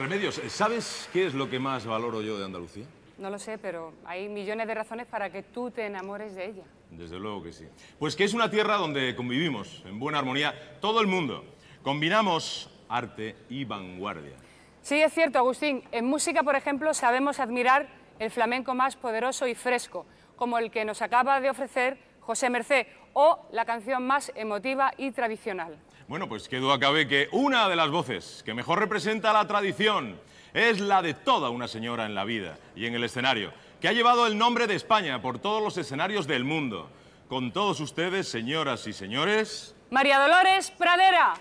Remedios, ¿sabes qué es lo que más valoro yo de Andalucía? No lo sé, pero hay millones de razones para que tú te enamores de ella. Desde luego que sí. Pues que es una tierra donde convivimos en buena armonía todo el mundo. Combinamos arte y vanguardia. Sí, es cierto, Agustín. En música, por ejemplo, sabemos admirar el flamenco más poderoso y fresco, como el que nos acaba de ofrecer José Mercé, o la canción más emotiva y tradicional. Bueno, pues qué duda cabe que una de las voces que mejor representa la tradición es la de toda una señora en la vida y en el escenario, que ha llevado el nombre de España por todos los escenarios del mundo. Con todos ustedes, señoras y señores... María Dolores Pradera.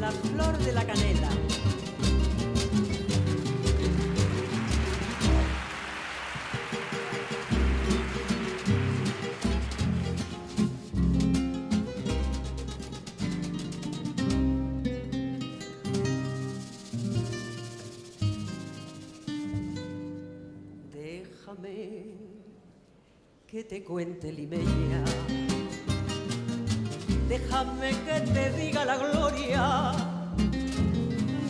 La flor de la canela. Déjame que te cuente, limeña. Déjame que te diga la gloria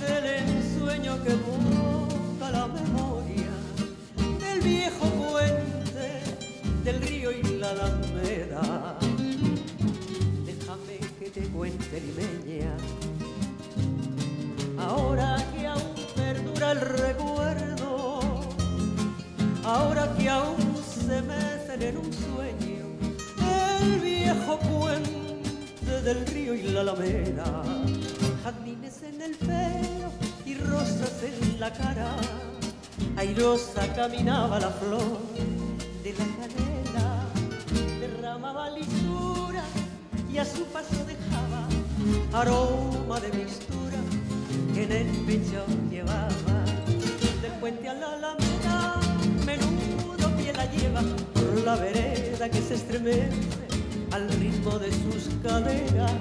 del ensueño que busca la memoria, del viejo puente, del río y la alameda. Déjame que te cuente, limeña, ahora que aún perdura el recuerdo, ahora que aún se mecen en un sueño, el viejo puente del río y la alameda. Jazmines en el pelo y rosas en la cara, airosa caminaba la flor de la canela. Derramaba lisura y a su paso dejaba aroma de mistura que en el pecho llevaba. Del puente a la alameda, menudo pie la lleva por la vereda que se estremece al ritmo de sus caderas.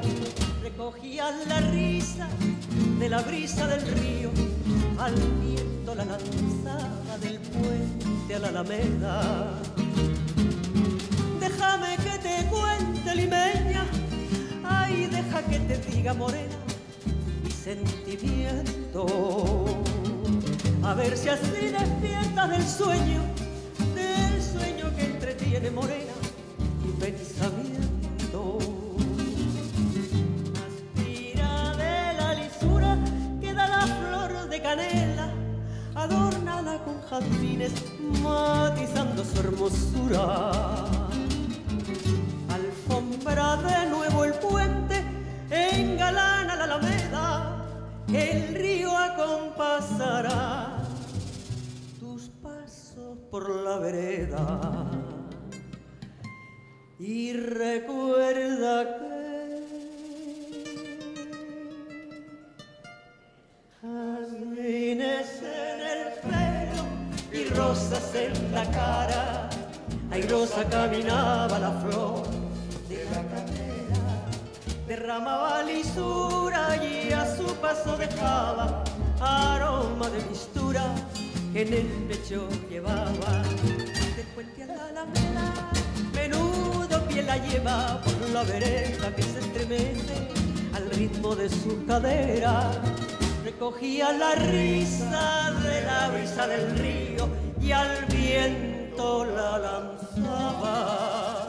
Recogía la risa de la brisa del río, al viento la lanzaba del puente a la alameda. Déjame que te cuente, limeña, ay, deja que te diga, morena, mi sentimiento. A ver si así despiertas del sueño que entretiene, morena, tu pensamiento. Aspira de la lisura que da la flor de canela, adórnala con jazmines matizando su hermosura. Alfombra de nuevo el puente, engalana la alameda, el río acompasará tus pasos por la vereda. Y recuerda que jazmines en el pelo y rosas en la cara, airosa caminaba la flor de la canela. Derramaba lisura y a su paso dejaba aroma de mistura que en el pecho llevaba. Del puente a la alameda, menudo pie la lleva por la vereda que se estremece al ritmo de su cadera. Recogía la risa de la brisa del río y al viento la lanzaba.